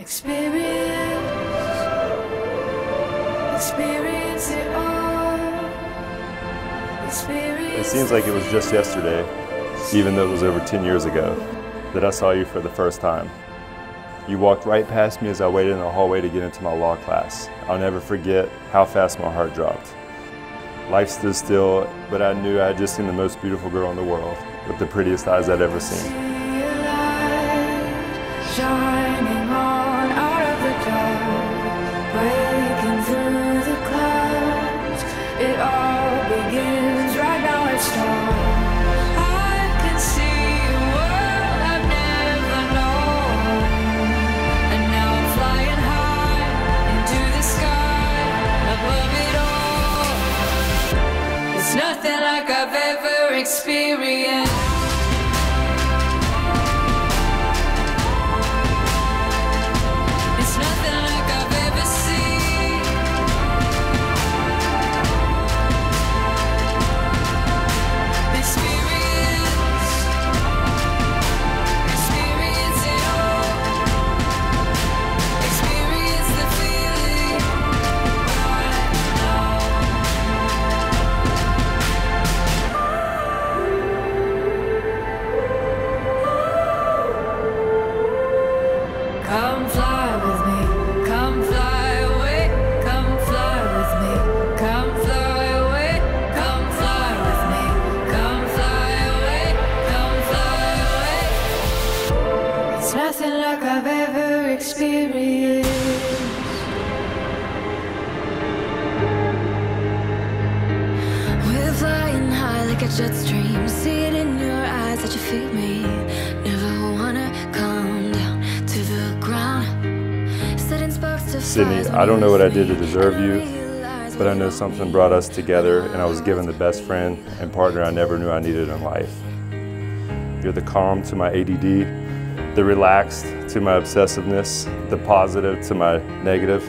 Experience it all. It seems like it was just yesterday, even though it was over 10 years ago, that I saw you for the first time. You walked right past me as I waited in the hallway to get into my law class. I'll never forget how fast my heart dropped. Life stood still, but I knew I had just seen the most beautiful girl in the world with the prettiest eyes I'd ever seen. Shining on out of the dark, breaking through the clouds. It all begins right now, it starts. It's nothing like I've ever experienced. It's nothing like I've ever seen. Experience it all. Experience the feeling right now. Come fly with me, come fly away, come fly with me, come fly away, come fly with me, come fly away, come fly away. It's nothing like I've ever experienced. We're flying high like a jet stream, see it in your eyes that you feed me. Never wanna come down. Sydney, I don't know what I did to deserve you, but I know something brought us together, and I was given the best friend and partner I never knew I needed in life. You're the calm to my ADD, the relaxed to my obsessiveness, the positive to my negative,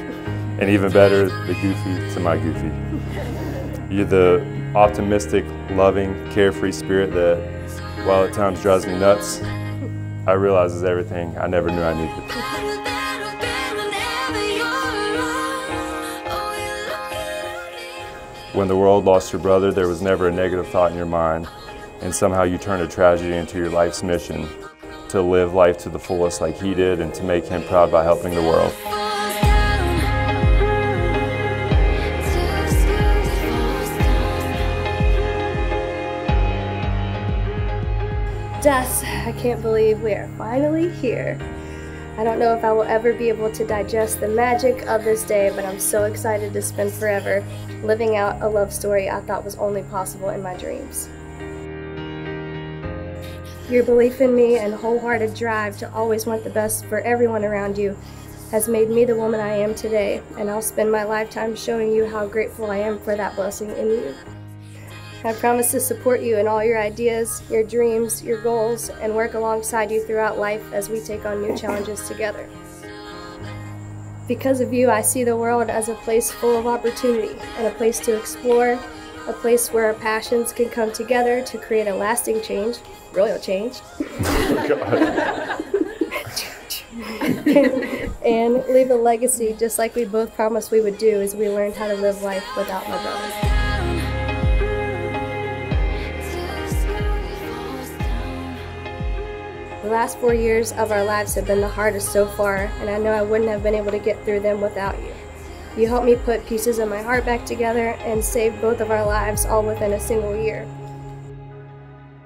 and even better, the goofy to my goofy. You're the optimistic, loving, carefree spirit that, while at times drives me nuts, I realize is everything I never knew I needed. When the world lost your brother, there was never a negative thought in your mind, and somehow you turned a tragedy into your life's mission, to live life to the fullest like he did and to make him proud by helping the world. Dust, I can't believe we are finally here. I don't know if I will ever be able to digest the magic of this day, but I'm so excited to spend forever living out a love story I thought was only possible in my dreams. Your belief in me and wholehearted drive to always want the best for everyone around you has made me the woman I am today, and I'll spend my lifetime showing you how grateful I am for that blessing in you. I promise to support you in all your ideas, your dreams, your goals, and work alongside you throughout life as we take on new challenges together. Because of you, I see the world as a place full of opportunity and a place to explore, a place where our passions can come together to create a lasting change, royal change, and leave a legacy just like we both promised we would do as we learned how to live life without my brother. The last 4 years of our lives have been the hardest so far, and I know I wouldn't have been able to get through them without you. You helped me put pieces of my heart back together and saved both of our lives all within a single year.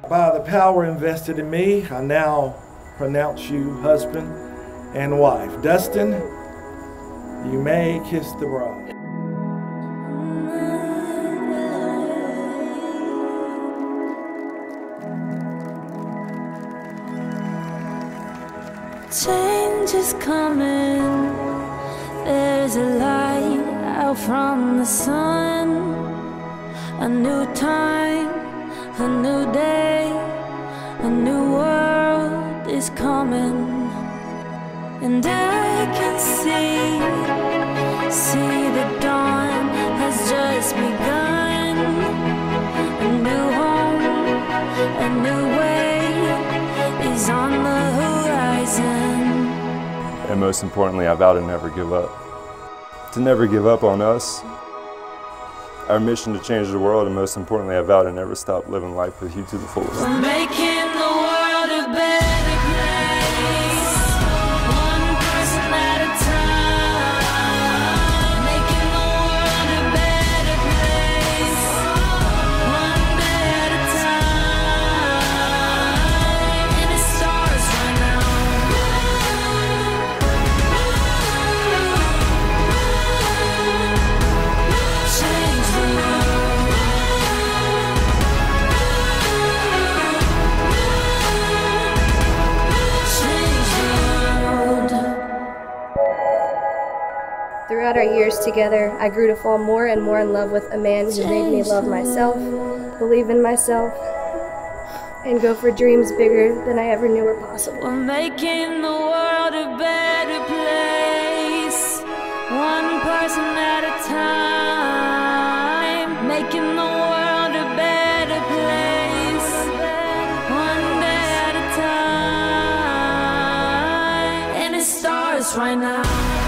By the power invested in me, I now pronounce you husband and wife. Dustin, you may kiss the bride. Change is coming, there's a light out from the sun. A new time, a new day, a new world is coming. And I can see the dawn has just begun. A new home, a new way is on the horizon. And most importantly, I vow to never give up. To never give up on us, our mission to change the world, and most importantly, I vow to never stop living life with you to the fullest. We're making the world a better place, one person at a time. Making the world a better place, one day at a time. And it starts right now. Change the world. Throughout our years together, I grew to fall more and more in love with a man who made me love myself, believe in myself, and go for dreams bigger than I ever knew were possible. We're making the world a better place, one person at a time. Making the world a better place, one day at a time. And it starts right now.